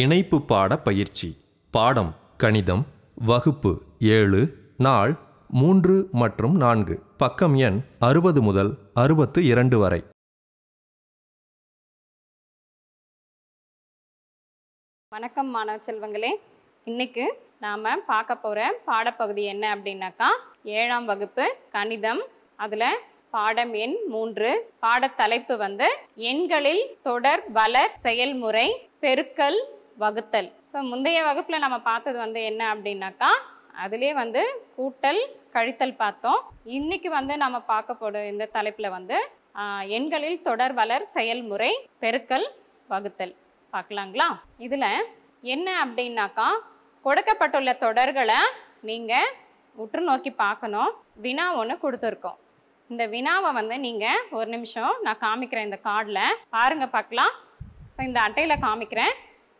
இணைப்பு பாட பயிற்சி. பாடம் கணிதம், வகுப்பு 7, நாள் 3 மற்றும் 4, பக்கம் எண் 60 முதல் 62 வரை. வணக்கம் மாணவ செல்வங்களே, இன்னைக்கு நாம பார்க்க போற பாடப்பகுதி என்ன அப்படின்னாக்கா, 7ஆம் வகுப்பு கணிதம். அதுல பாடம் எண் 3, பாடத்தலைப்பு எண்களில் தொடர் வளர் செயல்முறை, பெருக்கல், வகுத்தல். ஸோ முந்தைய வகுப்பில் நம்ம பார்த்தது என்ன அப்படின்னாக்கா, அதிலே கூட்டல் கழித்தல் பார்த்தோம். இன்னைக்கு நம்ம பார்க்க போகிற இந்த தலைப்பில் எண்களில் தொடர் வளர் செயல்முறை, பெருக்கல், வகுத்தல் பார்க்கலாங்களா. இதில் என்ன அப்படின்னாக்கா, கொடுக்கப்பட்டுள்ள தொடர்களை நீங்கள் உற்று நோக்கி பார்க்கணும். வினா ஒன்று கொடுத்துருக்கோம். இந்த வினாவை நீங்கள் ஒரு நிமிஷம் நான் காமிக்கிறேன், இந்த கார்டில் பாருங்க பார்க்கலாம். இந்த அட்டையில் காமிக்கிறேன்,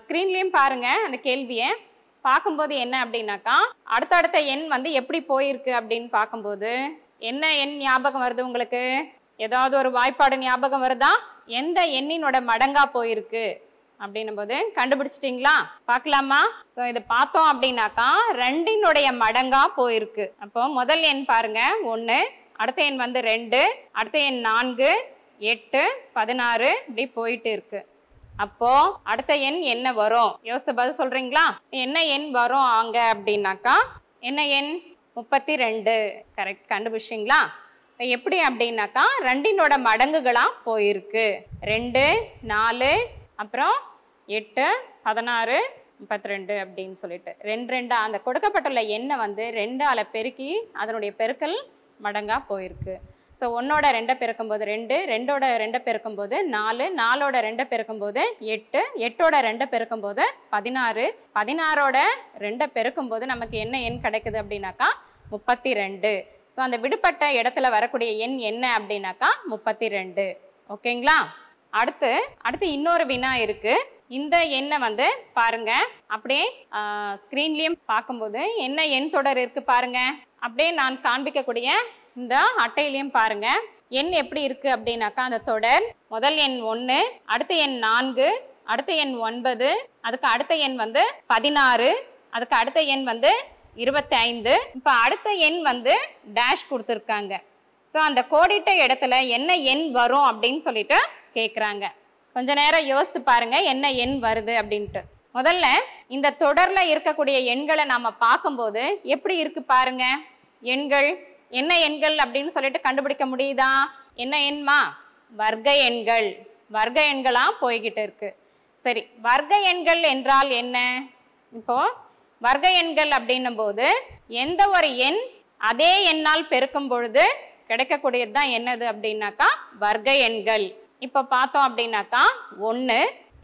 ஸ்க்ரீன்லேயும் பாருங்க. அந்த கேள்வியை பார்க்கும்போது என்ன அப்படின்னாக்கா, அடுத்தடுத்த எண் எப்படி போயிருக்கு அப்படின்னு பார்க்கும்போது என்ன எண் ஞாபகம் வருது உங்களுக்கு? ஏதாவது ஒரு வாய்ப்பாடு ஞாபகம் வருதா? எந்த எண்ணினோட மடங்கா போயிருக்கு அப்படின்னும் போது கண்டுபிடிச்சிட்டிங்களா? பார்க்கலாமா? இதை பார்த்தோம் அப்படின்னாக்கா 2னுடைய மடங்கா போயிருக்கு. அப்போ முதல் எண் பாருங்க 1, அடுத்த எண் 2, அடுத்த எண் 4, 8, 16, இப்படி போயிட்டு இருக்கு. அப்போ அடுத்த எண் என்ன வரும் யோசித்து பதில் சொல்றீங்களா? என்ன எண் வரும் அங்க அப்படின்னாக்கா, என்ன எண்? 32. கரெக்ட், கண்டுபிடிச்சிங்களா? எப்படி அப்படின்னாக்கா 2னோட மடங்குகளா போயிருக்கு. 2, 4, அப்புறம் 8, 16, 32 அப்படின்னு சொல்லிட்டு 2 2 அந்த கொடுக்கப்பட்டுள்ள எண்ணை 2ஆல பெருக்கி அதனுடைய பெருக்கல் மடங்கா போயிருக்கு. ஸோ 1ஓட 2 பெருக்கும்போது 2, 2ஓட 2 பெருக்கும்போது 4, 4ஓட 2 பெருக்கும்போது 8, 8ஓட 2 பெருக்கும்போது 16, 16ஓட 2 பெருக்கும்போது நமக்கு என்ன எண் கிடைக்குது அப்படின்னாக்கா 32. ஸோ அந்த விடுபட்ட இடத்துல வரக்கூடிய எண் என்ன அப்படின்னாக்கா 32. ஓகேங்களா? அடுத்து இன்னொரு வினா இருக்கு. இந்த எண்ணை பாருங்க, அப்படியே ஸ்கிரீன்லயும் பார்க்கும்போது என்ன எண் தொடர் இருக்கு பாருங்க. அப்படியே நான் காண்பிக்கக்கூடிய இந்த அட்டையிலையும் பாருங்க எண் எப்படி இருக்கு அப்படின்னாக்கா, அந்த தொடர் முதல் எண் 1, அடுத்த எண் 4, அடுத்த எண் 9, அதுக்கு அடுத்த எண் 16, அதுக்கு அடுத்த எண் 25. இப்போ அடுத்த எண் டேஷ் கொடுத்துருக்காங்க. ஸோ அந்த கோடிட்ட இடத்துல என்ன எண் வரும் அப்படின்னு சொல்லிட்டு கேட்குறாங்க. கொஞ்ச நேரம் யோசித்து பாருங்க என்ன எண் வருது அப்படின்ட்டு. முதல்ல இந்த தொடர்ல இருக்கக்கூடிய எண்களை நாம பார்க்கும்போது எப்படி இருக்கு பாருங்க. எண்கள் என்ன எண்கள் அப்படின்னு சொல்லிட்டு கண்டுபிடிக்க முடியுதா? என்ன எண்மா? வர்க்க எண்கள். வர்க்க எண்களா போய்கிட்டு இருக்கு. சரி, வர்க்க எண்கள் என்றால் என்ன? இப்போ வர்க்க எண்கள் அப்படின்னும் போது எந்த ஒரு எண் அதே எண்ணால் பெருக்கும் பொழுது கிடைக்கக்கூடியது தான் என்னது அப்படின்னாக்கா வர்க்க எண்கள். இப்போ பார்த்தோம் அப்படின்னாக்கா 1,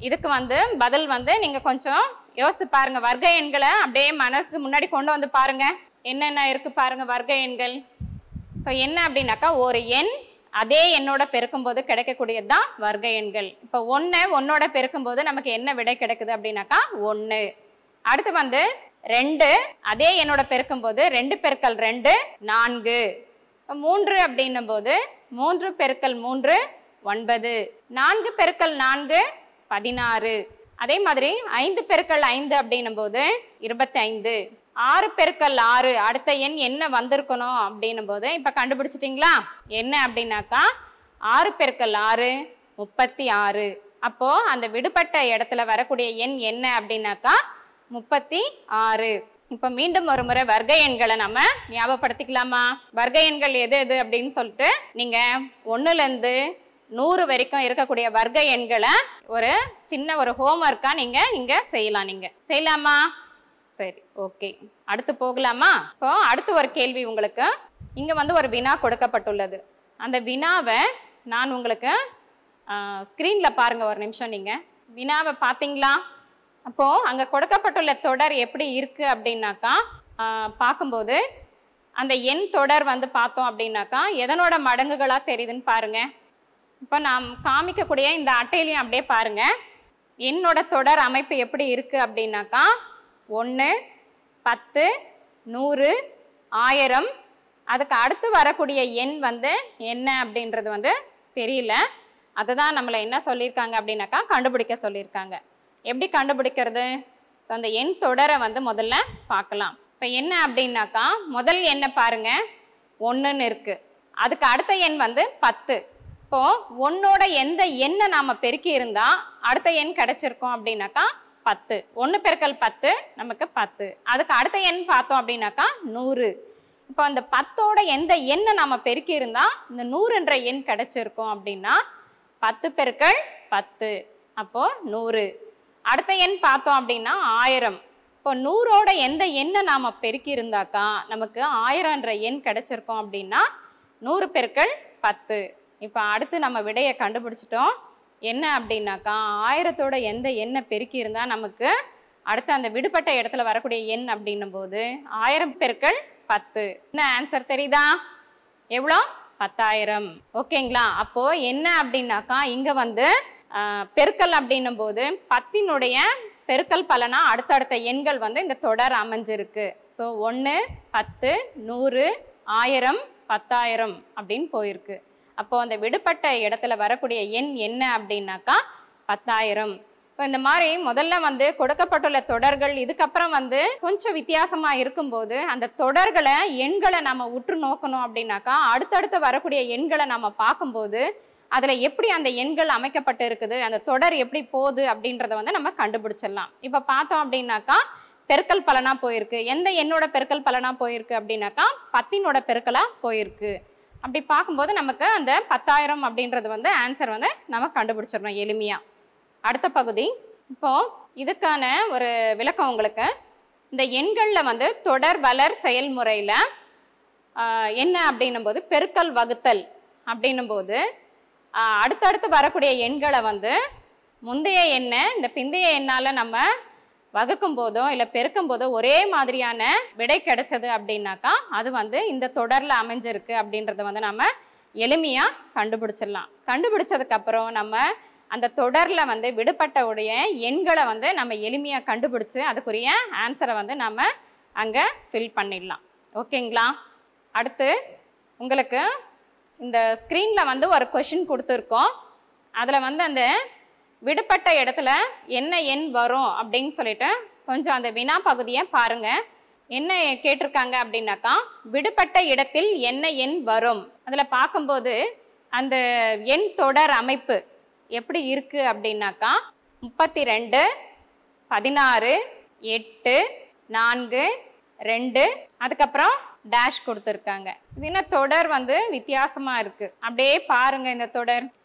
இதுக்கு பதில் நீங்கள் கொஞ்சம் யோசித்து பாருங்க. வர்க்க எண்களை அப்படியே மனசுக்கு முன்னாடி கொண்டு பாருங்க, என்னென்ன இருக்கு பாருங்க வர்க்க எண்கள். ஸோ என்ன அப்படின்னாக்கா ஒரு எண் அதே எண்ணோட பெருக்கும்போது கிடைக்கக்கூடியது தான் வர்க்க எண்கள். இப்போ 1 1ஓட பெருக்கும்போது நமக்கு என்ன விடை கிடைக்குது அப்படின்னாக்கா 1. அடுத்து 2 அதே எண்ணோட பெருக்கும்போது 2 பெருக்கல் 2 4. 3 அப்படின்னும் போது 3 பெருக்கல் 3 9. 4 பெருக்கல் 4 16. அதே மாதிரி 5 பெருக்கல் 5 அப்படின்னும் போது 25. 6 பெருக்கல் 6 அடுத்த எண் என்ன வந்திருக்கணும் அப்படின்னும் போது இப்போ கண்டுபிடிச்சிட்டிங்களா என்ன அப்படின்னாக்கா 6 பெருக்கல் 6 36. அப்போ அந்த விடுபட்ட இடத்துல வரக்கூடிய எண் என்ன அப்படின்னாக்கா 36. இப்போ மீண்டும் ஒரு முறை வர்க்க எண்களை நம்ம ஞாபகப்படுத்திக்கலாமா? வர்க்க எண்கள் எது எது அப்படின்னு சொல்லிட்டு நீங்க 1லேருந்து 100 வரைக்கும் இருக்கக்கூடிய வர்க்க எண்களை ஒரு சின்ன ஹோம்ஒர்க்கா நீங்க இங்க செய்யலாம். நீங்க செய்யலாமா? சரி, ஓகே, அடுத்து போகலாமா? இப்போ அடுத்து ஒரு கேள்வி உங்களுக்கு இங்க ஒரு வினா கொடுக்கப்பட்டுள்ளது. அந்த வினாவை நான் உங்களுக்கு ஸ்கிரீன்ல பாருங்க ஒரு நிமிஷம். நீங்க வினாவை பார்த்தீங்களா? அப்போ அங்கே கொடுக்கப்பட்டுள்ள தொடர் எப்படி இருக்குது அப்படின்னாக்கா பார்க்கும்போது அந்த எண் தொடர் வந்து பார்த்தோம் அப்படின்னாக்கா எதனோட மடங்குகளாக தெரியுதுன்னு பாருங்கள். இப்போ நாம் காமிக்கக்கூடிய இந்த அட்டையிலையும் அப்படியே பாருங்கள், எண்ணோட தொடர் அமைப்பு எப்படி இருக்குது அப்படின்னாக்கா 1, 10, 100, 1000 அதுக்கு அடுத்து வரக்கூடிய எண் வந்து என்ன அப்படின்றது வந்து தெரியல. அதுதான் நம்மளை என்ன சொல்லியிருக்காங்க அப்படின்னாக்கா கண்டுபிடிக்க சொல்லியிருக்காங்க. எப்படி கண்டுபிடிக்கிறது? ஸோ அந்த எண் தொடரை வந்து முதல்ல பார்க்கலாம். இப்போ என்ன அப்படின்னாக்கா முதல் எண்ணை பாருங்கள் 1ன்னு இருக்குது, அதுக்கு அடுத்த எண் வந்து 10. இப்போது 1ஓட எந்த எண்ணை நாம் பெருக்கி இருந்தால் அடுத்த எண் கிடச்சிருக்கோம் அப்படின்னாக்கா 10. 1 பெருக்கல் 10 நமக்கு 10. அதுக்கு அடுத்த எண் பார்த்தோம் அப்படின்னாக்கா 100. இப்போ அந்த 10ஓட எந்த எண்ணை நம்ம பெருக்கி இருந்தால் இந்த 100ன்ற எண் கிடச்சிருக்கோம் அப்படின்னா 10 பெருக்கள் 10 அப்போது 100. அடுத்த எண் பார்த்தோம் அப்படின்னா 1000. இப்போ 100ஓட எந்த எண்ணை நாம் பெருக்கி இருந்தாக்கா நமக்கு 1000ன்ற எண் கிடச்சிருக்கோம் அப்படின்னா 100 பெருக்கள் 10. இப்போ அடுத்து நம்ம விடையை கண்டுபிடிச்சிட்டோம். என்ன அப்படின்னாக்கா 1000ஓட எந்த எண்ணை பெருக்கி இருந்தால் நமக்கு அடுத்து அந்த விடுபட்ட இடத்துல வரக்கூடிய எண் அப்படின்னும் போது 1000 பெருக்கள் 10. என்ன ஆன்சர் தெரியுதா? எவ்வளோ? 10000. ஓகேங்களா? அப்போது என்ன அப்படின்னாக்கா இங்கே வந்து பெருக்கல் அப்படின்னும் போது 10னுடைய பெருக்கல் பலனாக அடுத்தடுத்த எண்கள் வந்து இந்த தொடர் அமைஞ்சிருக்கு. ஸோ 1, 10, 100, 1000, 10000 அப்படின்னு போயிருக்கு. அப்போது அந்த விடுபட்ட இடத்துல வரக்கூடிய எண் என்ன அப்படின்னாக்கா 10000. ஸோ இந்த மாதிரி முதல்ல வந்து கொடுக்கப்பட்டுள்ள தொடர்கள் இதுக்கப்புறம் வந்து கொஞ்சம் வித்தியாசமாக இருக்கும்போது அந்த தொடர்களை எண்களை நம்ம உற்று நோக்கணும் அப்படின்னாக்கா அடுத்தடுத்து வரக்கூடிய எண்களை நம்ம பார்க்கும்போது அதில் எப்படி அந்த எண்கள் அமைக்கப்பட்டு இருக்குது, அந்த தொடர் எப்படி போகுது அப்படின்றத வந்து நம்ம கண்டுபிடிச்சிடலாம். இப்போ பார்த்தோம் அப்படின்னாக்கா பெருக்கல் பலனாக போயிருக்கு. எந்த எண்ணோட பெருக்கல் பலனாக போயிருக்கு அப்படின்னாக்கா 10னோட பெருக்கலாக போயிருக்கு. அப்படி பார்க்கும்போது நமக்கு அந்த 10000 அப்படின்றது வந்து ஆன்சர் வந்து நம்ம கண்டுபிடிச்சிடணும் எளிமையாக. அடுத்த பகுதி. இப்போது இதுக்கான ஒரு விளக்கம் உங்களுக்கு. இந்த எண்களில் வந்து தொடர் வளர் செயல்முறையில் என்ன அப்படின்னும் போது பெருக்கல் வகுத்தல் அப்படின்னும் போது அடுத்தடுத்து வரக்கூடிய எண்களை வந்து முந்தைய எண்ணை இந்த பிந்தைய எண்ணால் நம்ம வகுக்கும் போதோ இல்லை பெருக்கும் போதோ ஒரே மாதிரியான விடை கிடைச்சது அப்படின்னாக்கா அது வந்து இந்த தொடரில் அமைஞ்சிருக்கு அப்படின்றத வந்து நம்ம எளிமையாக கண்டுபிடிச்சிடலாம். கண்டுபிடிச்சதுக்கப்புறம் நம்ம அந்த தொடரில் வந்து விடுபட்ட உடைய எண்களை வந்து நம்ம எளிமையாக கண்டுபிடிச்சி அதுக்குரிய ஆன்சரை வந்து நம்ம அங்கே ஃபில் பண்ணிடலாம். ஓகேங்களா? அடுத்து உங்களுக்கு இந்த ஸ்க்ரீனில் வந்து ஒரு கொஷின் கொடுத்துருக்கோம். அதில் வந்து அந்த விடுபட்ட இடத்துல என்ன எண் வரும் அப்படின்னு சொல்லிட்டு கொஞ்சம் அந்த வினா பகுதியை பாருங்கள். என்ன கேட்டிருக்காங்க அப்படின்னாக்கா விடுபட்ட இடத்தில் என்ன எண் வரும். அதில் பார்க்கும்போது அந்த எண் தொடர் அமைப்பு எப்படி இருக்குது அப்படின்னாக்கா 32, 16, 8, 4, 2 அதுக்கப்புறம் டேஷ் கொடுத்துருக்காங்க. இது என்ன தொடர் வந்து வித்தியாசமாக இருக்குது. அப்படியே பாருங்கள் இந்த தொடர்.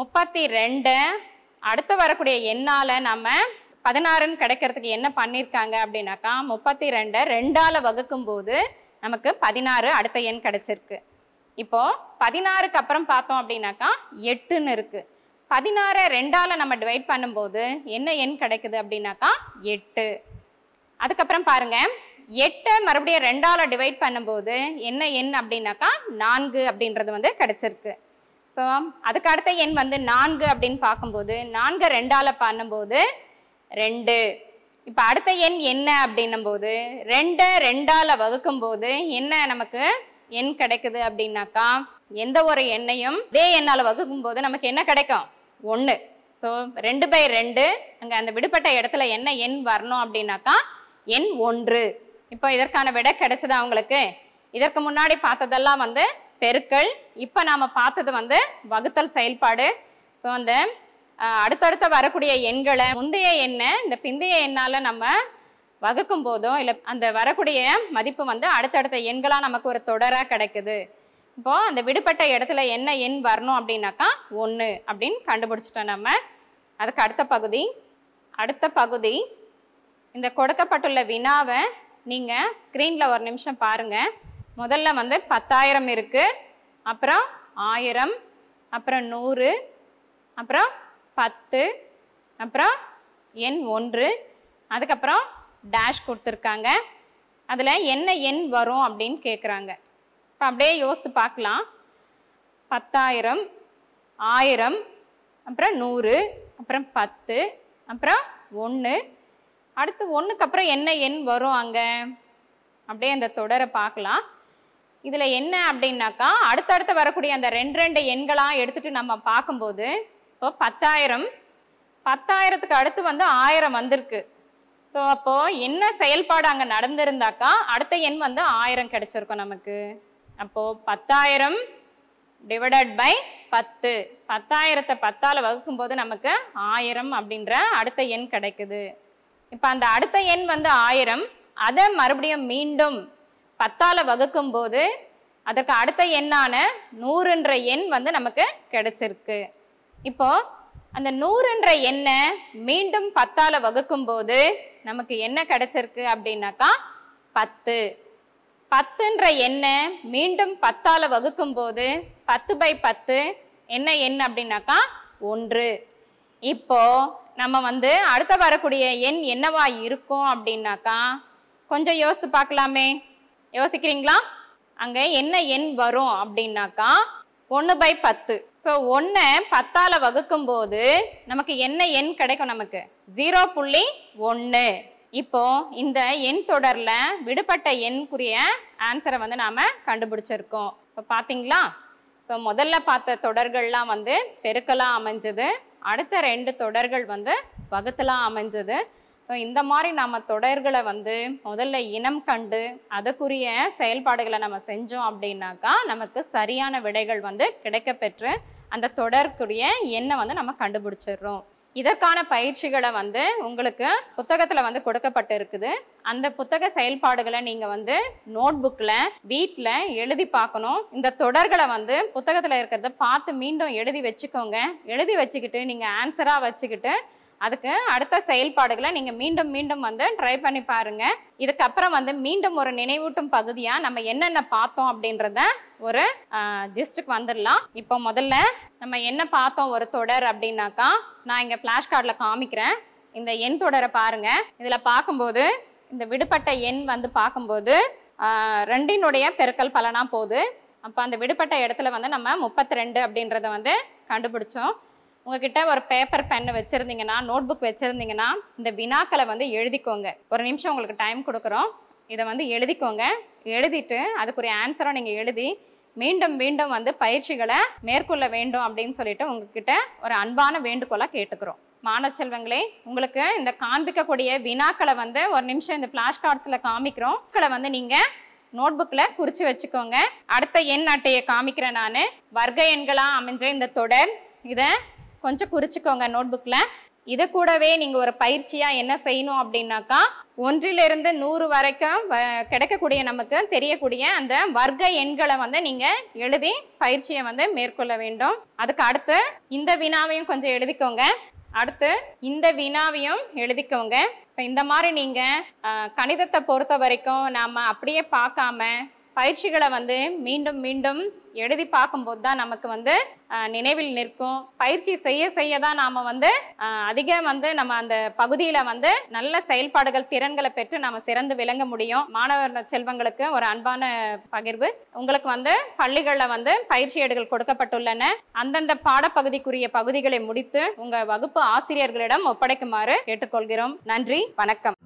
32 அடுத்து வரக்கூடிய எண்ணால் நம்ம 16ன்னு கிடைக்கிறதுக்கு என்ன பண்ணியிருக்காங்க அப்படின்னாக்கா 32 2ஆல் வகுக்கும்போது நமக்கு 16 அடுத்த எண் கிடச்சிருக்கு. இப்போது 16க்கு அப்புறம் பார்த்தோம் அப்படின்னாக்கா 8ன்னு இருக்குது. 16 2ஆல் நம்ம டிவைட் பண்ணும்போது என்ன எண் கிடைக்குது அப்படின்னாக்கா 8. அதுக்கப்புறம் பாருங்கள் 8 மறுபடியும் 2ஆல் டிவைட் பண்ணும்போது என்ன எண் அப்படின்னாக்கா 4 அப்படின்றது வந்து கிடச்சிருக்கு. ஸோ அதுக்கு அடுத்த எண் வந்து 4 அப்படின்னு பார்க்கும்போது 4 2ஆல் பண்ணும்போது 2. இப்போ அடுத்த எண் என்ன அப்படின்னும்போது 2 2ஆல் வகுக்கும்போது என்ன நமக்கு எண் கிடைக்குது அப்படின்னாக்கா எந்த ஒரு எண்ணையும் இதே எண்ணால் வகுக்கும்போது நமக்கு என்ன கிடைக்கும் 1. ஸோ 2/2 அங்கே அந்த விடுபட்ட இடத்துல என்ன எண் வரணும் அப்படின்னாக்கா எண் 1. இப்போ இதற்கான விடை கிடைச்சதா உங்களுக்கு? இதற்கு முன்னாடி பார்த்ததெல்லாம் வந்து பெருக்கல், இப்போ நாம் பார்த்தது வந்து வகுத்தல் செயல்பாடு. ஸோ அந்த அடுத்தடுத்த வரக்கூடிய எண்களை முந்தைய எண்ணை இந்த பிந்தைய எண்ணால் நம்ம வகுக்கும் போதோ இல்லை அந்த வரக்கூடிய மதிப்பு வந்து அடுத்தடுத்த எண்களாக நமக்கு ஒரு தொடராக கிடைக்குது. இப்போது அந்த விடுபட்ட இடத்துல என்ன எண் வரணும் அப்படின்னாக்கா 1 அப்படின்னு கண்டுபிடிச்சிட்டோம் நம்ம. அதுக்கு அடுத்த பகுதி இந்த கொடுக்கப்பட்டுள்ள வினாவை நீங்கள் ஸ்க்ரீனில் ஒரு நிமிஷம் பாருங்கள். முதல்ல வந்து 10,000 இருக்குது, அப்புறம் 1000, அப்புறம் 100, அப்புறம் 10, அப்புறம் எண் 1, அதுக்கப்புறம் டேஷ் கொடுத்துருக்காங்க. அதில் என்ன எண் வரும் அப்படின்னு கேட்குறாங்க. இப்போ அப்படியே யோசித்து பார்க்கலாம். 10,000, 1000, அப்புறம் 100, அப்புறம் 10, அப்புறம் 1. அடுத்து 1க்கு அப்புறம் என்ன எண் வரும் அங்கே அப்படியே அந்த தொடரை பார்க்கலாம். இதில் என்ன அப்படின்னாக்கா அடுத்தடுத்து வரக்கூடிய அந்த ரெண்டு எண்களாக எடுத்துகிட்டு நம்ம பார்க்கும்போது இப்போ 10,000க்கு அடுத்து வந்து 1000 வந்திருக்கு. ஸோ அப்போது என்ன செயல்பாடு அங்கே நடந்திருந்தாக்கா அடுத்த எண் வந்து 1000 கிடைச்சிருக்கும் நமக்கு. அப்போது 10,000 டிவைடட் பை 10, 10,000-ஐ 10ஆல் வகுக்கும்போது நமக்கு 1000 அப்படின்ற அடுத்த எண் கிடைக்குது. இப்போ அந்த அடுத்த எண் வந்து 1000, அதை மறுபடியும் மீண்டும் 10ஆல் வகுக்கும் போது அதற்கு அடுத்த எண்ணான 100ன்ற எண் வந்து நமக்கு கிடைச்சிருக்கு. இப்போது அந்த 100ன்ற எண்ணை மீண்டும் 10ஆல் வகுக்கும் போது நமக்கு என்ன கிடைச்சிருக்கு அப்படின்னாக்கா 10. 10ன்ற எண்ணை மீண்டும் 10ஆல் வகுக்கும் போது 10/10 என்ன எண் அப்படின்னாக்கா 1. இப்போது நம்ம வந்து அடுத்த வரக்கூடிய எண் என்னவா இருக்கும் அப்படின்னாக்கா கொஞ்சம் யோசித்து பார்க்கலாமே. யோசிக்கிறீங்களா? அங்கே என்ன எண் வரும் அப்படின்னாக்கா 1/10. ஸோ 1 10ஆல் வகுக்கும் போது நமக்கு என்ன எண் கிடைக்கும்? நமக்கு 0.1. இப்போ இந்த எண் தொடரில் விடுபட்ட எண்ணுக்குரிய ஆன்சரை வந்து நாம் கண்டுபிடிச்சிருக்கோம். இப்போ பார்த்தீங்களா? ஸோ முதல்ல பார்த்த தொடர்கள்லாம் வந்து பெருக்கலாம் அமைஞ்சது, அடுத்த 2 தொடர்கள் வந்து வகுத்தலாம் அமைஞ்சது. ஸோ இந்த மாதிரி நம்ம தொடர்களை வந்து முதல்ல இனம் கண்டு அதுக்குரிய செயல்பாடுகளை நம்ம செஞ்சோம் அப்படின்னாக்கா நமக்கு சரியான விடைகள் வந்து கிடைக்கப்பெற்று அந்த தொடர்க்குரிய எண்ணை வந்து நம்ம கண்டுபிடிச்சிடுறோம். இதற்கான பயிற்சிகளை வந்து உங்களுக்கு புத்தகத்தில் வந்து கொடுக்கப்பட்டு இருக்குது. அந்த புத்தக செயல்பாடுகளை நீங்கள் வந்து நோட் புக்கில் வீட்டில் எழுதி பார்க்கணும். இந்த தொடர்களை வந்து புத்தகத்தில் இருக்கிறத பார்த்து மீண்டும் எழுதி வச்சுக்கோங்க. எழுதி வச்சுக்கிட்டு நீங்கள் ஆன்சராக வச்சுக்கிட்டு அதுக்கு அடுத்த செயல்பாடுகளை நீங்கள் மீண்டும் மீண்டும் வந்து ட்ரை பண்ணி பாருங்கள். இதுக்கப்புறம் வந்து மீண்டும் ஒரு நினைவூட்டும் பகுதியாக நம்ம என்னென்ன பார்த்தோம் அப்படின்றத ஒரு ஜிஸ்டுக்கு வந்துடலாம். இப்போ முதல்ல நம்ம என்ன பார்த்தோம் ஒரு தொடர் அப்படின்னாக்கா நான் இங்கே ஃப்ளாஷ் கார்டில் காமிக்கிறேன். இந்த எண் தொடரை பாருங்கள். இதில் பார்க்கும்போது இந்த விடுபட்ட எண் வந்து பார்க்கும்போது 2னுடைய பெருக்கல் பலனாக போகுது. அப்போ அந்த விடுபட்ட இடத்துல வந்து நம்ம 32 அப்படின்றத வந்து கண்டுபிடிச்சோம். உங்ககிட்ட ஒரு பேப்பர் பென்னு வச்சுருந்தீங்கன்னா, நோட் புக் வச்சுருந்தீங்கன்னா இந்த வினாக்களை வந்து எழுதிக்கோங்க. ஒரு நிமிஷம் உங்களுக்கு டைம் கொடுக்குறோம். இதை வந்து எழுதிக்கோங்க. எழுதிட்டு அதுக்குரிய ஆன்சரும் நீங்கள் எழுதி மீண்டும் மீண்டும் வந்து பயிற்சிகளை மேற்கொள்ள வேண்டும் அப்படின்னு சொல்லிட்டு உங்ககிட்ட ஒரு அன்பான வேண்டுகோளாக கேட்டுக்கிறோம். மாணவ செல்வங்களே, உங்களுக்கு இந்த காண்பிக்கக்கூடிய வினாக்களை வந்து ஒரு நிமிஷம் இந்த ஃப்ளாஷ் கார்ட்ஸில் காமிக்கிறோம். இதை வந்து நீங்கள் நோட் புக்கில் குறித்து வச்சுக்கோங்க. அடுத்த எண் அட்டையை காமிக்கிறேன் நான். வர்க்க எண்களாக அமைஞ்ச இந்த தொடர் இதை கொஞ்சம் குறிச்சுக்கோங்க நோட் புக்கில். இது கூடவே நீங்கள் ஒரு பயிற்சியாக என்ன செய்யணும் அப்படின்னாக்கா 1 இலிருந்து 100 வரைக்கும் கிடைக்கக்கூடிய நமக்கு தெரியக்கூடிய அந்த வர்க்க எண்களை வந்து நீங்கள் எழுதி பயிற்சியை வந்து மேற்கொள்ள வேண்டும். அதுக்கு அடுத்து இந்த வினாவையும் கொஞ்சம் எழுதிக்கோங்க. அடுத்து இந்த வினாவையும் எழுதிக்கோங்க. இப்போ இந்த மாதிரி நீங்கள் கணிதத்தை பொறுத்த வரைக்கும் நாம் அப்படியே பார்க்காம பயிற்சிகளை வந்து மீண்டும் மீண்டும் எழுதி பார்க்கும்போது தான் நமக்கு வந்து நினைவில் நிற்கும். பயிற்சி செய்ய செய்ய தான் நாம் வந்து அதிகம் வந்து நம்ம அந்த பகுதியில் வந்து நல்ல செயல்பாடுகள் திறன்களை பெற்று நாம் சிறந்து விளங்க முடியும். மாணவர் செல்வங்களுக்கு ஒரு அன்பான பகிர்வு. உங்களுக்கு வந்து பள்ளிகளில் வந்து பயிற்சி ஏடுகள் கொடுக்கப்பட்டுள்ளன. அந்தந்த பாடப்பகுதிக்குரிய பகுதிகளை முடித்து உங்கள் வகுப்பு ஆசிரியர்களிடம் ஒப்படைக்குமாறு கேட்டுக்கொள்கிறோம். நன்றி, வணக்கம்.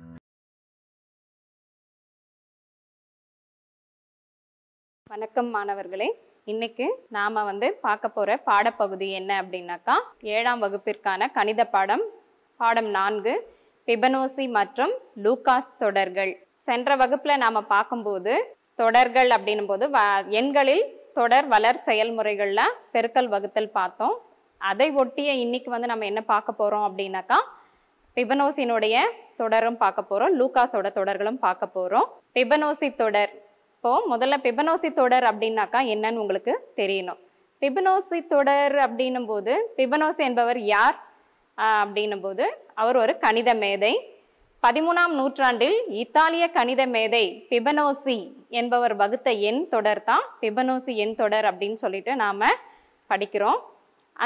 வணக்கம் மாணவர்களே. இன்னைக்கு நாம் வந்து பார்க்க போகிற பாடப்பகுதி என்ன அப்படின்னாக்கா 7ஆம் வகுப்பிற்கான கணித பாடம், பாடம் 4, பிபனோசி மற்றும் லூகாஸ் தொடர்கள். சென்ற வகுப்பில் நாம் பார்க்கும்போது தொடர்கள் அப்படின்னும் போது எண்களில் தொடர் வளர் செயல்முறைகளில் பெருக்கல் வகுத்தல் பார்த்தோம். அதை ஒட்டிய இன்னைக்கு வந்து நம்ம என்ன பார்க்க போகிறோம் அப்படின்னாக்கா பிபனோசினுடைய தொடரும் பார்க்க போறோம், லூகாஸோட தொடர்களும் பார்க்க போறோம். பெபனோசி தொடர். இப்போ முதல்ல பெபனோசி தொடர் அப்படின்னாக்கா என்னன்னு உங்களுக்கு தெரியணும். பெபனோசி தொடர் அப்படின்னும் போது பெபனோசி என்பவர் யார் அப்படின்னும் போது அவர் ஒரு கணித மேதை. 13ஆம் நூற்றாண்டில் இத்தாலிய கணித மேதை பெபனோசி என்பவர் வகுத்த எண் தொடர் தான் பெபனோசி எண் தொடர் அப்படின்னு சொல்லிட்டு நாம் படிக்கிறோம்.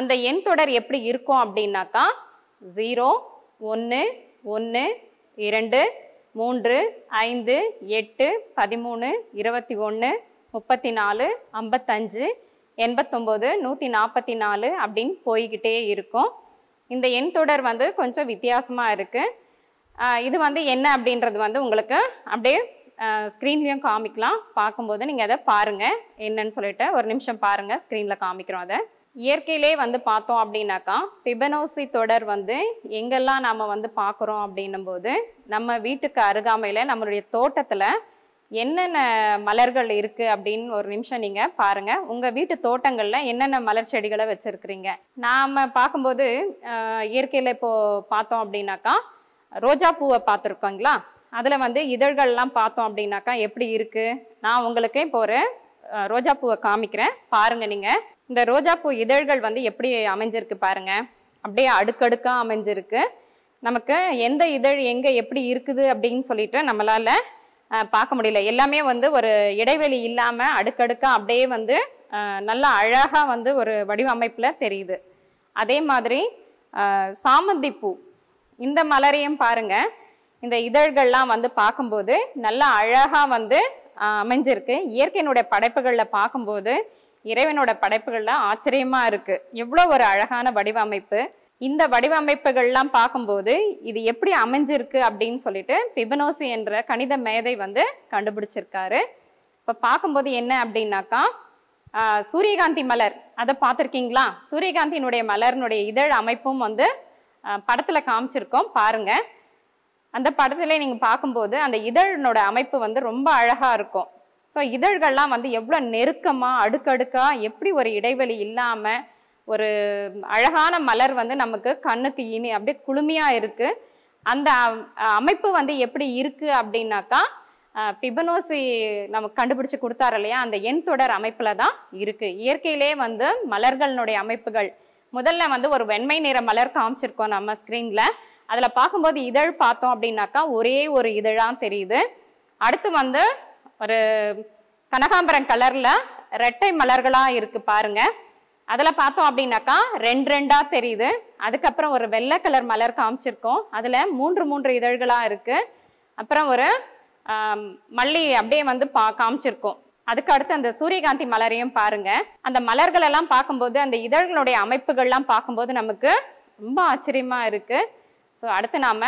அந்த எண் தொடர் எப்படி இருக்கும் அப்படின்னாக்கா 0, 1, 1, 2, 3, 5, 8, 13, 24, 55, 89, 144 அப்படின்னு போய்கிட்டே இருக்கும். இந்த எண் தொடர் வந்து கொஞ்சம் வித்தியாசமாக இருக்குது. இது வந்து என்ன அப்படின்றது வந்து உங்களுக்கு அப்படியே ஸ்க்ரீன்லேயும் காமிக்கலாம். பார்க்கும்போது நீங்கள் அதை பாருங்கள் என்னன்னு சொல்லிட்டு ஒரு நிமிஷம் பாருங்கள், ஸ்க்ரீனில் காமிக்கிறோம். அதை இயற்கையிலே வந்து பார்த்தோம் அப்படின்னாக்கா பெபனோசி தொடர் வந்து எங்கெல்லாம் நாம் வந்து பார்க்குறோம் அப்படின்னும் போது நம்ம வீட்டுக்கு அருகாமையில் நம்மளுடைய தோட்டத்தில் என்னென்ன மலர்கள் இருக்குது அப்படின்னு ஒரு நிமிஷம் நீங்கள் பாருங்கள். உங்கள் வீட்டு தோட்டங்களில் என்னென்ன மலர் செடிகளை வச்சுருக்கிறீங்க நாம் பார்க்கும்போது இயற்கையில் இப்போது பார்த்தோம் அப்படின்னாக்கா ரோஜா பூவை பார்த்துருக்கோங்களா, அதில் வந்து இதழ்கள்லாம் பார்த்தோம் அப்படின்னாக்கா எப்படி இருக்குது. நான் உங்களுக்கு இப்போ ஒரு ரோஜா பூவை காமிக்கிறேன் பாருங்கள். நீங்கள் இந்த ரோஜா பூ இதழ்கள் வந்து எப்படி அமைஞ்சிருக்கு பாருங்கள், அப்படியே அடுக்கடுக்காக அமைஞ்சிருக்கு. நமக்கு எந்த இதழ் எங்கே எப்படி இருக்குது அப்படின்னு சொல்லிட்டு நம்மளால் பார்க்க முடியல. எல்லாமே வந்து ஒரு இடைவெளி இல்லாமல் அடுக்கடுக்காக அப்படியே வந்து நல்லா அழகாக வந்து ஒரு வடிவமைப்பில் தெரியுது. அதே மாதிரி சாமந்தி பூ இந்த மலரையும் பாருங்க, இந்த இதழ்கள்லாம் வந்து பார்க்கும்போது நல்லா அழகாக வந்து அமைஞ்சிருக்கு. இயற்கையினுடைய படைப்புகளில் பார்க்கும்போது இறைவனோட படைப்புகளில் ஆச்சரியமாக இருக்குது. எவ்வளோ ஒரு அழகான வடிவமைப்பு. இந்த வடிவமைப்புகள்லாம் பார்க்கும்போது இது எப்படி அமைஞ்சிருக்கு அப்படின்னு சொல்லிட்டு பெபனோசி என்ற கணித மேதை வந்து கண்டுபிடிச்சிருக்காரு. இப்போ பார்க்கும்போது என்ன அப்படின்னாக்கா சூரியகாந்தி மலர், அதை பார்த்துருக்கீங்களா? சூரியகாந்தியினுடைய மலர்னுடைய இதழ் அமைப்பும் வந்து படத்தில் காமிச்சிருக்கோம் பாருங்கள். அந்த படத்துல நீங்கள் பார்க்கும்போது அந்த இதழனோட அமைப்பு வந்து ரொம்ப அழகாக இருக்கும். ஸோ இதழ்கள்லாம் வந்து எவ்வளோ நெருக்கமாக அடுக்கடுக்காக எப்படி ஒரு இடைவெளி இல்லாமல் ஒரு அழகான மலர் வந்து நமக்கு கண்ணுக்கு இனி அப்படியே குளுமையாக இருக்குது. அந்த அமைப்பு வந்து எப்படி இருக்குது அப்படின்னாக்கா பெபனோசி நமக்கு கண்டுபிடிச்சி கொடுத்தாரு இல்லையா, அந்த எண் தொடர் அமைப்பில் தான் இருக்குது. இயற்கையிலே வந்து மலர்களினுடைய அமைப்புகள் முதல்ல வந்து ஒரு வெண்மை நிற மலர் காமிச்சிருக்கோம் நம்ம ஸ்க்ரீனில். அதில் பார்க்கும்போது இதழ் பார்த்தோம் அப்படின்னாக்கா ஒரே ஒரு இதழாக தெரியுது. அடுத்து வந்து ஒரு கனகாம்பரம் கலரில் ரெட்டை மலர்களாக இருக்குது பாருங்கள். அதில் பார்த்தோம் அப்படின்னாக்கா ரெண்டு ரெண்டாக தெரியுது. அதுக்கப்புறம் ஒரு வெள்ளை கலர் மலர் காமிச்சிருக்கோம், அதில் மூன்று மூன்று இதழ்களாக இருக்குது. அப்புறம் ஒரு மல்லி அப்படியே வந்து காமிச்சிருக்கோம். அதுக்கு அடுத்து அந்த சூரியகாந்தி மலரையும் பாருங்க. அந்த மலர்கள் எல்லாம் பார்க்கும்போது அந்த இதழ்களுடைய அமைப்புகள்லாம் பார்க்கும்போது நமக்கு ரொம்ப ஆச்சரியமா இருக்கு. ஸோ அடுத்து நாம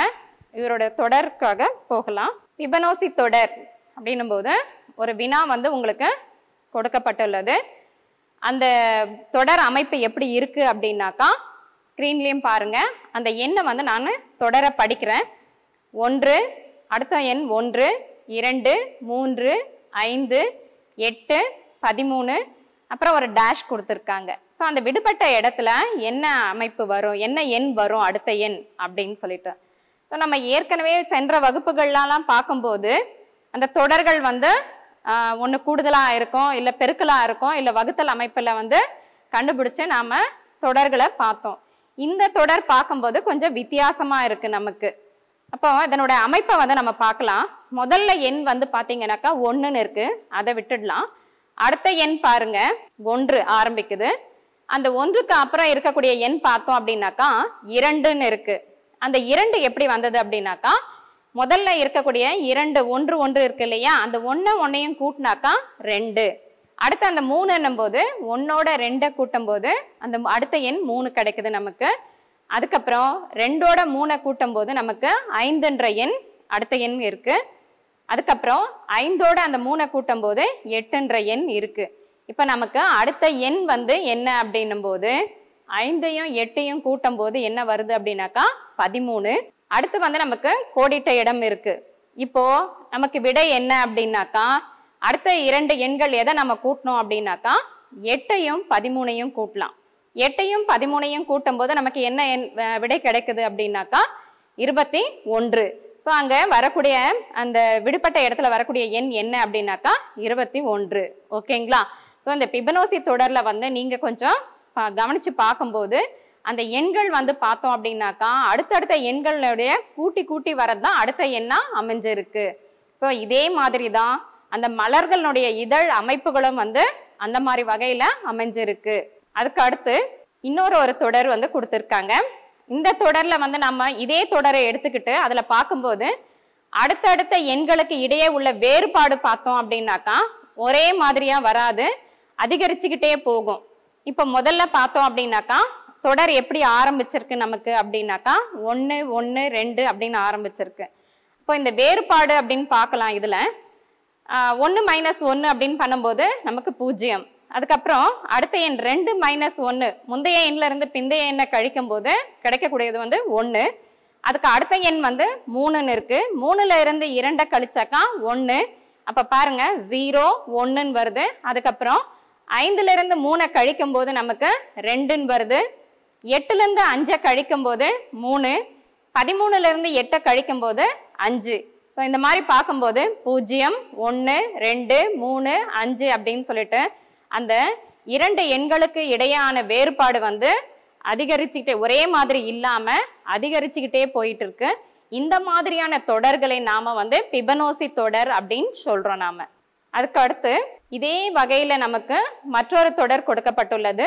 இவரோட தொடருக்காக போகலாம். பெபனோசி தொடர் அப்படின்னும் போது ஒரு வினா வந்து உங்களுக்கு கொடுக்கப்பட்டுள்ளது. அந்த தொடர் அமைப்பு எப்படி இருக்கு அப்படின்னாக்கா ஸ்கிரீன்லயும் பாருங்க. அந்த எண்ணை வந்து நான் தொடர படிக்கிறேன். 1, அடுத்த எண் 1, 2, 3, 5, 8, 13, அப்புறம் ஒரு டேஷ் கொடுத்துருக்காங்க. ஸோ அந்த விடுபட்ட இடத்துல என்ன அமைப்பு வரும், என்ன எண் வரும் அடுத்த எண் அப்படின்னு சொல்லிட்டு. ஸோ நம்ம ஏற்கனவே சென்ற வகுப்புகள்லாம் பார்க்கும்போது அந்த தொடர்கள் வந்து ஒன்று கூடுதலாக இருக்கும், இல்லை பெருக்கலாக இருக்கும், இல்லை வகுத்தல் அமைப்பில் வந்து கண்டுபிடிச்சி நாம் தொடர்களை பார்த்தோம். இந்த தொடர் பார்க்கும்போது கொஞ்சம் வித்தியாசமாக இருக்குது நமக்கு. அப்போ இதனோட அமைப்பை வந்து நம்ம பார்க்கலாம். முதல்ல எண் வந்து பார்த்தீங்கன்னாக்கா 1ன்னு இருக்குது, அதை விட்டுடலாம். அடுத்த எண் பாருங்க, 1 ஆரம்பிக்குது. அந்த 1க்கு அப்புறம் இருக்கக்கூடிய எண் பார்த்தோம் அப்படின்னாக்கா 2ன்னு இருக்குது. அந்த 2 எப்படி வந்தது அப்படின்னாக்கா முதல்ல இருக்கக்கூடிய 2, 1, 1 இருக்கு இல்லையா, அந்த 1, 1ஐயும் கூட்டினாக்கா 2. அடுத்து அந்த 3ன்னும் போது 1ஓட 2 கூட்டும் போது அந்த அடுத்த எண் 3 கிடைக்குது நமக்கு. அதுக்கப்புறம் 2ஓட 3 கூட்டும் போது நமக்கு 5ன்ற எண் அடுத்த எண் இருக்கு. அதுக்கப்புறம் 5ஓட அந்த 3 கூட்டும் போது 8ன்ற எண் இருக்கு. இப்போ நமக்கு அடுத்த எண் வந்து என்ன அப்படின்னும் போது 5ஐயும் 8ஐயும் கூட்டும் போது என்ன வருது அப்படின்னாக்கா 13. அடுத்து வந்து நமக்கு கோடிட்ட இடம் இருக்கு. இப்போ நமக்கு விடை என்ன அப்படின்னாக்கா அடுத்த 2 எண்கள் எதை நம்ம கூட்டணும் அப்படின்னாக்கா 8ஐயும் 13ஐயும் கூட்டலாம். 8ஐயும் 13ஐயும் கூட்டும் போது நமக்கு என்ன விடை கிடைக்குது அப்படின்னாக்கா 21. So, அங்க வரக்கூடிய அந்த விடுபட்ட இடத்துல வரக்கூடிய எண் என்ன அப்படினாக்கா 21. ஓகேங்களா? சோ இந்த பிபனோசி தொடர்ல வந்து நீங்க கொஞ்சம் கவனிச்சு பாக்கும்போது அந்த எண்கள் வந்து பார்த்தோம் அப்படினாக்கா அடுத்தடுத்த எண்களுடைய கூட்டி வரது தான் அடுத்த எண்ணா அமைஞ்சிருக்கு. சோ இதே மாதிரி தான் அந்த மலர்களுடைய இதழ் அமைப்புகளும் வந்து அந்த மாதிரி வகையில அமைஞ்சிருக்கு. அதுக்கு அடுத்து இன்னொரு ஒரு தொடர் வந்து கொடுத்திருக்காங்க. இந்த தொடர்ல வந்து நம்ம இதே தொடரை எடுத்துக்கிட்டு அதுல பார்க்கும்போது அடுத்தடுத்த எண்களுக்கு இடையே உள்ள வேறுபாடு பார்த்தோம் அப்படின்னாக்கா ஒரே மாதிரியா வராது, அதிகரிச்சுக்கிட்டே போகும். இப்ப முதல்ல பார்த்தோம் அப்படின்னாக்கா தொடர் எப்படி ஆரம்பிச்சிருக்கு நமக்கு அப்படின்னாக்கா 1 1 2 அப்படின்னு ஆரம்பிச்சிருக்கு. இப்போ இந்த வேறுபாடு அப்படின்னு பார்க்கலாம். இதுல 1 - 1 அப்படின்னு பண்ணும்போது நமக்கு 0. அதுக்கப்புறம் அடுத்த எண் 2 - 1 முந்தைய எண்ணில இருந்து பிந்தைய எண்ணை கழிக்கும் போது கிடைக்கக்கூடியது வந்து 1. அதுக்கு அடுத்த எண் வந்து 3ன்னு இருக்கு. 3ல இருந்து 2 கழிச்சாக்கா 1. அப்ப பாருங்க 0 1ன்னு வருது. அதுக்கப்புறம் 5ல இருந்து 3 கழிக்கும் போது நமக்கு 2ன்னு வருது. 8ல இருந்து 5 கழிக்கும் போது 3. 13ல இருந்து 8 கழிக்கும் போது 5. ஸோ இந்த மாதிரி பார்க்கும்போது 0 1 2 3 5 அப்படின்னு சொல்லிட்டு அந்த 2 எண்களுக்கு இடையான வேறுபாடு வந்து அதிகரிச்சுக்கிட்டே ஒரே மாதிரி இல்லாம அதிகரிச்சுக்கிட்டே போயிட்டு இருக்கு. இந்த மாதிரியான தொடர்களை நாம வந்து பிபனோசி தொடர் அப்படின்னு சொல்றோம் நாம. அதுக்கு அடுத்து இதே வகையில நமக்கு மற்றொரு தொடர் கொடுக்கப்பட்டுள்ளது.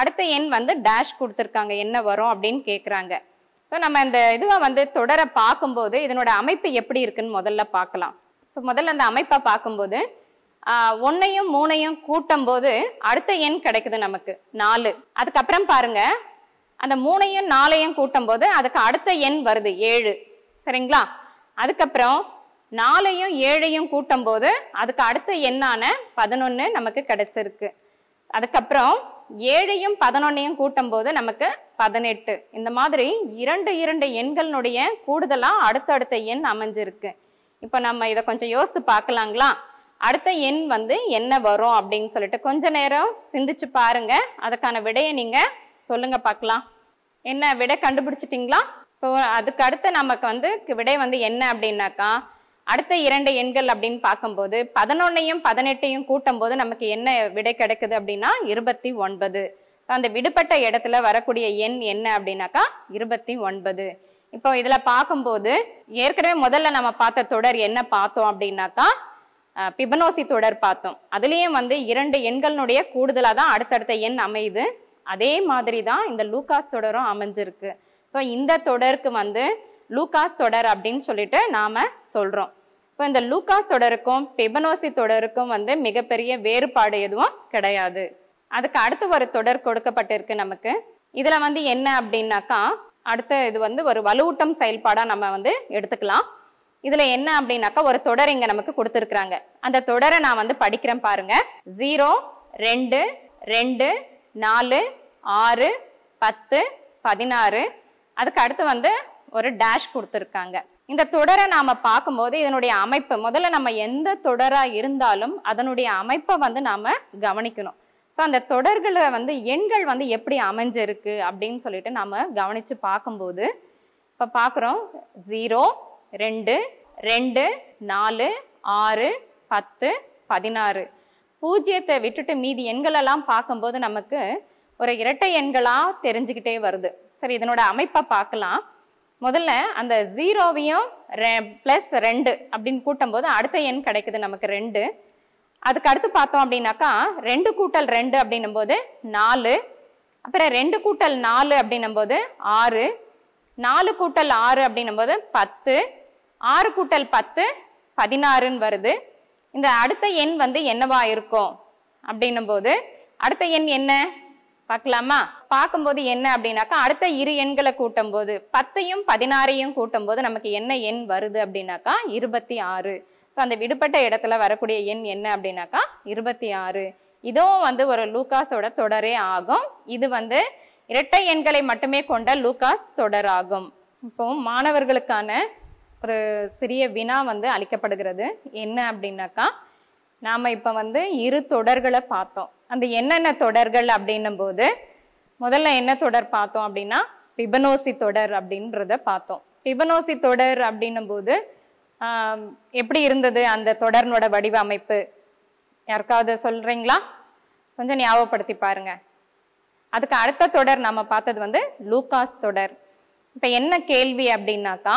அடுத்த எண் வந்து டேஷ் கொடுத்துருக்காங்க, என்ன வரும் அப்படின்னு கேட்குறாங்க. ஸோ நம்ம இந்த இதுவை வந்து தொடரை பார்க்கும்போது இதனோட அமைப்பு எப்படி இருக்குன்னு முதல்ல பார்க்கலாம். ஸோ முதல்ல அந்த அமைப்பை பார்க்கும்போது 1ஐயும் 3ஐயும் கூட்டும் போது அடுத்த எண் கிடைக்குது நமக்கு 4. அதுக்கப்புறம் பாருங்க அந்த 3ஐயும் 4ஐயும் கூட்டும் போது அதுக்கு அடுத்த எண் வருது 7. சரிங்களா? அதுக்கப்புறம் 4ஐயும் 7ஐயும் கூட்டும் போது அதுக்கு அடுத்த எண்ணான 11 நமக்கு கிடைச்சிருக்கு. அதுக்கப்புறம் 7ஐயும் 11ஐயும் கூட்டும் போது நமக்கு 18. இந்த மாதிரி 2 எண்களுடைய கூடுதலா அடுத்தடுத்த எண் அமைஞ்சிருக்கு. இப்போ நம்ம இதை கொஞ்சம் யோசித்து பார்க்கலாங்களா? அடுத்த எண் வந்து என்ன வரும் அப்படின்னு சொல்லிட்டு கொஞ்ச நேரம் சிந்திச்சு பாருங்க. அதுக்கான விடையை நீங்க சொல்லுங்க பார்க்கலாம். என்ன விடை கண்டுபிடிச்சிட்டிங்களா? ஸோ அதுக்கு அடுத்து நமக்கு வந்து விடை வந்து என்ன அப்படின்னாக்கா அடுத்த 2 எண்கள் அப்படின்னு பார்க்கும்போது 11ஐயும் 18ஐயும் கூட்டும் போது நமக்கு என்ன விடை கிடைக்குது அப்படின்னா 29. அந்த விடுபட்ட இடத்துல வரக்கூடிய எண் என்ன அப்படின்னாக்கா 29. இப்போ இதுல பார்க்கும்போது ஏற்கனவே முதல்ல நம்ம பார்த்த தொடர் என்ன பார்த்தோம் அப்படின்னாக்கா பிபனோசி தொடர் பார்த்தோம். அதுலேயும் வந்து 2 எண்களுடைய கூடுதலாக தான் அடுத்தடுத்த எண் அமையுது. அதே மாதிரி தான் இந்த லூகாஸ் தொடரும் அமைஞ்சிருக்கு. ஸோ இந்த தொடருக்கு வந்து லூகாஸ் தொடர் அப்படின்னு சொல்லிட்டு நாம் சொல்கிறோம். ஸோ இந்த லூகாஸ் தொடருக்கும் பிபனோசி தொடருக்கும் வந்து மிகப்பெரிய வேறுபாடு எதுவும் கிடையாது. அதுக்கு அடுத்து ஒரு தொடர் கொடுக்கப்பட்டிருக்கு நமக்கு. இதில் வந்து என்ன அப்படின்னாக்கா அடுத்த இது வந்து ஒரு வலுவூட்டம் செயல்பாடாக நம்ம வந்து எடுத்துக்கலாம். இதுல என்ன அப்படின்னாக்கா ஒரு தொடர் இங்க நமக்கு கொடுத்துருக்குறாங்க. அந்த தொடரை நான் வந்து படிக்கிறேன் பாருங்க. 0 2 2 4 6 10 16 அதுக்கு அடுத்து வந்து ஒரு டேஷ் கொடுத்துருக்காங்க. இந்த தொடரை நாம பார்க்கும்போது இதனுடைய அமைப்பு முதல்ல நம்ம எந்த தொடரா இருந்தாலும் அதனுடைய அமைப்பை வந்து நாம கவனிக்கணும். ஸோ அந்த தொடர்களை வந்து எண்கள் வந்து எப்படி அமைஞ்சிருக்கு அப்படின்னு சொல்லிட்டு நாம கவனிச்சு பார்க்கும்போது இப்போ பார்க்குறோம் 0 2 2 4 6 10 16 பூஜ்ஜியத்தை விட்டுட்டு மீதி எண்களெல்லாம் பார்க்கும்போது நமக்கு ஒரு இரட்டை எண்களாக தெரிஞ்சுக்கிட்டே வருது. சரி, இதனோட அமைப்பை பார்க்கலாம். முதல்ல அந்த 0ஐயும் +2 அப்படின்னு கூட்டும்போது அடுத்த எண் கிடைக்குது நமக்கு 2. அதுக்கு அடுத்து பார்த்தோம் அப்படின்னாக்கா 2 - 2 அப்படின்னும் போது 4. அப்புறம் 2 - 4 அப்படின்னும் போது 6. 4 - 6 அப்படின்னும் போது 10. 6 - 10 16ன்னு வருது. இந்த அடுத்த எண் வந்து என்னவா இருக்கும் அப்படின்னும் போது அடுத்த எண் என்ன பார்க்கலாமா? பார்க்கும்போது என்ன அப்படின்னாக்கா அடுத்த இரு எண்களை கூட்டும் போது 10ஐயும் 16ஐயும் கூட்டும் போது நமக்கு என்ன எண் வருது அப்படின்னாக்கா 26. So, அந்த விடுபட்ட இடத்துல வரக்கூடிய எண் என்ன அப்படினாக்கா 26. இதுவும் வந்து ஒரு லூகாஸோட தொடரே ஆகும். இது வந்து இரட்டை எண்களை மட்டுமே கொண்ட லூகாஸ் தொடராகும். இப்போ மாணவர்களுக்கான ஒரு சிறிய வினா வந்து அளிக்கப்படுகிறது. என்ன அப்படினாக்கா நாம இப்போ வந்து இரு தொடர்களை பார்த்தோம். அந்த என்னென்ன தொடர்கள் அப்படின்னும்போது முதல்ல என்ன தொடர் பார்த்தோம் அப்படின்னா பிபனோசி தொடர் அப்படின்றத பார்த்தோம். பிபனோசி தொடர் அப்படின்னும்போது எப்படி இருந்தது அந்த தொடர்னோட வடிவமைப்பு யாருக்காவது சொல்றீங்களா? கொஞ்சம் ஞாபகப்படுத்தி பாருங்க. அதுக்கு அடுத்த தொடர் நம்ம பார்த்தது வந்து லூகாஸ் தொடர். இப்போ என்ன கேள்வி அப்படின்னாக்கா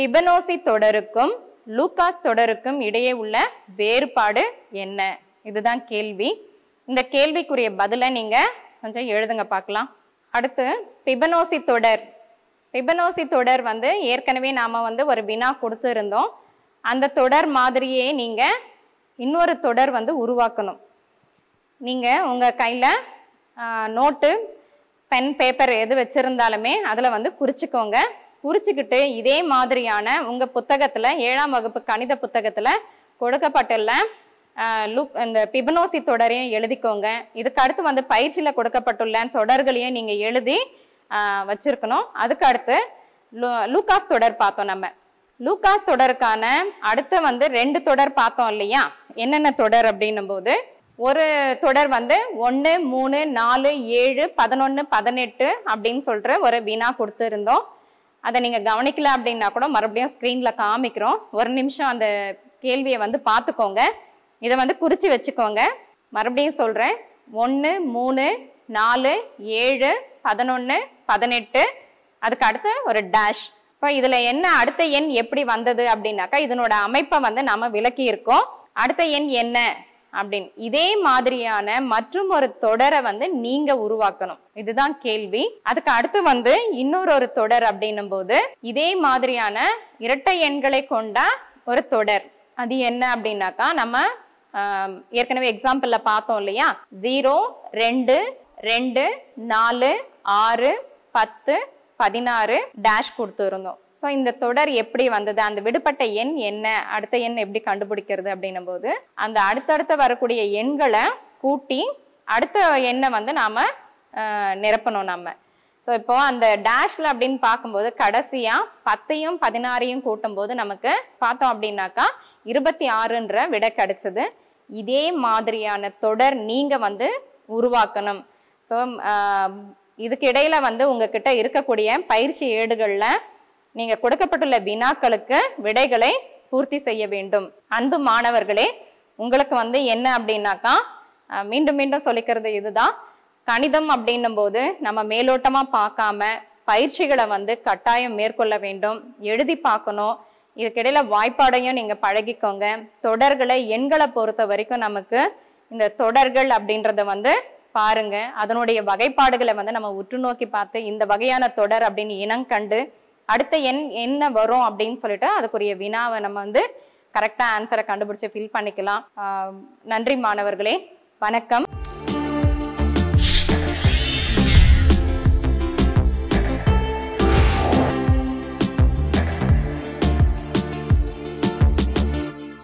பிபனோசி தொடருக்கும் லூகாஸ் தொடருக்கும் இடையே உள்ள வேறுபாடு என்ன? இதுதான் கேள்வி. இந்த கேள்விக்குரிய பதிலை நீங்க கொஞ்சம் எழுதுங்க பார்க்கலாம். அடுத்து பிபனோசி தொடர். பிபனோசி தொடர் வந்து ஏற்கனவே நாம வந்து ஒரு வினா கொடுத்து இருந்தோம். அந்த தொடர் மாதிரியே நீங்க இன்னொரு தொடர் வந்து உருவாக்கணும். நீங்க உங்க கையில நோட்டு பென் பேப்பர் எது வச்சிருந்தாலுமே அதுல வந்து குறிச்சுக்கோங்க. குறிச்சுக்கிட்டு இதே மாதிரியான உங்க புத்தகத்துல 7ஆம் வகுப்பு கணித புத்தகத்துல கொடுக்கப்பட்டுள்ள இந்த பிபனோசி தொடரையும் எழுதிக்கோங்க. இதுக்கு அடுத்து வந்து பயிற்சியில கொடுக்கப்பட்டுள்ள தொடர்களையும் நீங்க எழுதி வச்சிருக்கணும். அதுக்கு அடுத்து லூகாஸ் தொடர் பார்த்தோம். நம்ம லூகாஸ் தொடருக்கான அடுத்து வந்து 2 தொடர் பார்த்தோம் இல்லையா? என்னென்ன தொடர் அப்படின்னும் போது ஒரு தொடர் வந்து 1, 3, 4, 7, 11, 18 அப்படின்னு சொல்ற ஒரு வினா கொடுத்து இருந்தோம். அதை நீங்கள் கவனிக்கல அப்படின்னா கூட மறுபடியும் ஸ்க்ரீனில் காமிக்கிறோம். ஒரு நிமிஷம் அந்த கேள்வியை வந்து பார்த்துக்கோங்க. இதை வந்து குறித்து வச்சுக்கோங்க. மறுபடியும் சொல்கிறேன், 1, 3, 4, 7, 11, 18 அதுக்கு அடுத்து ஒரு டேஷ். ஸோ இதில் என்ன அடுத்த எண் எப்படி வந்தது அப்படின்னாக்கா இதனோட அமைப்பை வந்து நாம் விளக்கி இருக்கோம். அடுத்த எண் என்ன அப்படின்னு இதே மாதிரியான மற்றும் ஒரு தொடரை வந்து நீங்க உருவாக்கணும். இதுதான் கேள்வி. அதுக்கு அடுத்து வந்து இன்னொரு தொடர் அப்படின்னும் போது இதே மாதிரியான இரட்டை எண்களை கொண்ட ஒரு தொடர். அது என்ன அப்படின்னாக்கா நம்ம ஏற்கனவே எக்ஸாம்பிள்ல பார்த்தோம் இல்லையா? 0, 2, 2, 4, 6, 10, 16 டேஷ் கொடுத்துருந்தோம். ஸோ இந்த தொடர் எப்படி வந்தது, அந்த விடுபட்ட எண் என்ன, அடுத்த எண் எப்படி கண்டுபிடிக்கிறது அப்படின்னும் போது அந்த அடுத்தடுத்த வரக்கூடிய எண்களை கூட்டி அடுத்த எண்ணை வந்து நாம் நிரப்பணும். நம்ம ஸோ இப்போ அந்த டேஷில் அப்படின்னு பார்க்கும்போது கடைசியாக 10ஐயும் 16ஐயும் கூட்டும்போது நமக்கு பார்த்தோம் அப்படின்னாக்கா 26ன்ற விடை கிடைச்சது. இதே மாதிரியான தொடர் நீங்கள் வந்து உருவாக்கணும். ஸோ இதுக்கு இடையில வந்து உங்ககிட்ட இருக்கக்கூடிய பயிற்சி ஏடுகளில் நீங்க கொடுக்கப்பட்டுள்ள வினாக்களுக்கு விடைகளை பூர்த்தி செய்ய வேண்டும். அன்பு மாணவர்களே, உங்களுக்கு வந்து என்ன அப்படின்னாக்கா மீண்டும் மீண்டும் சொல்லிக்கிறது இதுதான், கணிதம் அப்படின்னும் போது நம்ம மேலோட்டமா பார்க்காம பயிற்சிகளை வந்து கட்டாயம் மேற்கொள்ள வேண்டும். எழுதி பார்க்கணும். இதுக்கிடையில வாய்ப்பாடையும் நீங்க பழகிக்கோங்க. தொடர்களை எண்களை பொறுத்த வரைக்கும் நமக்கு இந்த தொடர்கள் அப்படின்றத வந்து பாருங்க. அதனுடைய வகைப்பாடுகளை வந்து நம்ம உற்று நோக்கி பார்த்து இந்த வகையான தொடர் அப்படின்னு இனம் கண்டு அடுத்த எண் என்ன வரும் அப்படின்னு சொல்லிட்டு அதுக்குரிய வினாவை நம்ம வந்து கரெக்டாக ஆன்சரை கண்டுபிடிச்சு ஃபில் பண்ணிக்கலாம். நன்றி மாணவர்களே, வணக்கம்.